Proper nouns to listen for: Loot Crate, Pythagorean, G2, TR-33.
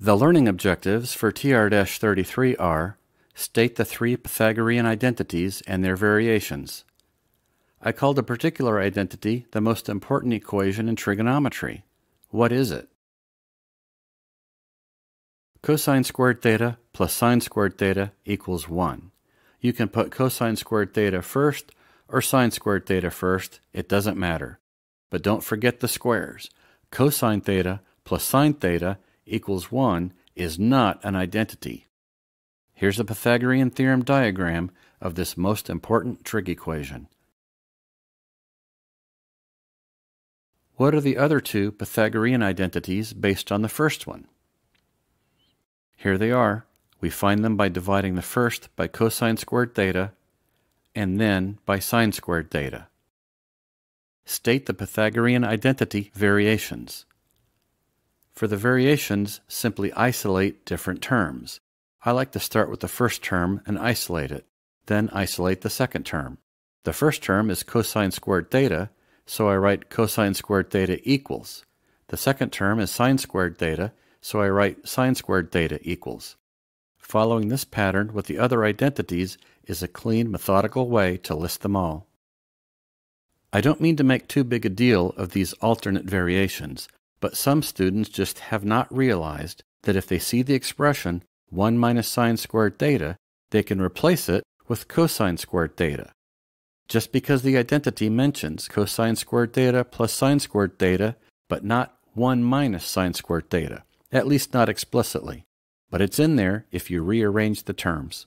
The learning objectives for TR-33 are: state the three Pythagorean identities and their variations. I called a particular identity the most important equation in trigonometry. What is it? Cosine squared theta plus sine squared theta equals 1. You can put cosine squared theta first or sine squared theta first, it doesn't matter. But don't forget the squares. Cosine theta plus sine theta equals 1 is not an identity. Here's the Pythagorean theorem diagram of this most important trig equation. What are the other two Pythagorean identities based on the first one? Here they are. We find them by dividing the first by cosine squared theta and then by sine squared theta. State the Pythagorean identity variations. For the variations, simply isolate different terms. I like to start with the first term and isolate it, then isolate the second term. The first term is cosine squared theta, so I write cosine squared theta equals. The second term is sine squared theta, so I write sine squared theta equals. Following this pattern with the other identities is a clean, methodical way to list them all. I don't mean to make too big a deal of these alternate variations, but some students just have not realized that if they see the expression 1 minus sine squared theta, they can replace it with cosine squared theta. Just because the identity mentions cosine squared theta plus sine squared theta, but not 1 minus sine squared theta, at least not explicitly, but it's in there if you rearrange the terms.